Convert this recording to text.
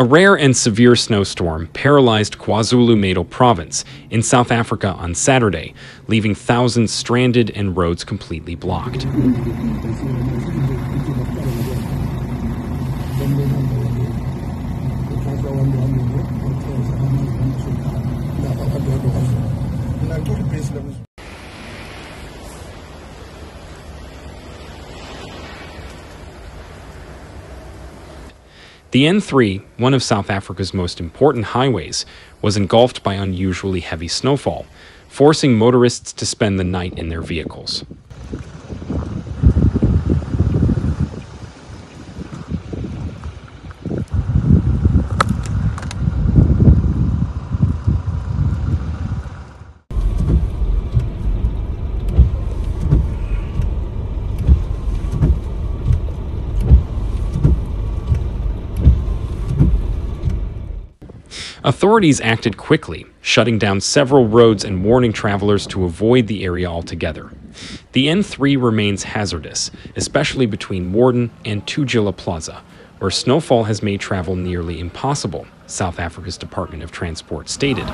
A rare and severe snowstorm paralyzed KwaZulu-Natal province in South Africa on Saturday, leaving thousands stranded and roads completely blocked. The N3, one of South Africa's most important highways, was engulfed by unusually heavy snowfall, forcing motorists to spend the night in their vehicles. Authorities acted quickly, shutting down several roads and warning travelers to avoid the area altogether. The N3 remains hazardous, especially between Morden and Tugela Plaza, where snowfall has made travel nearly impossible, South Africa's Department of Transport stated.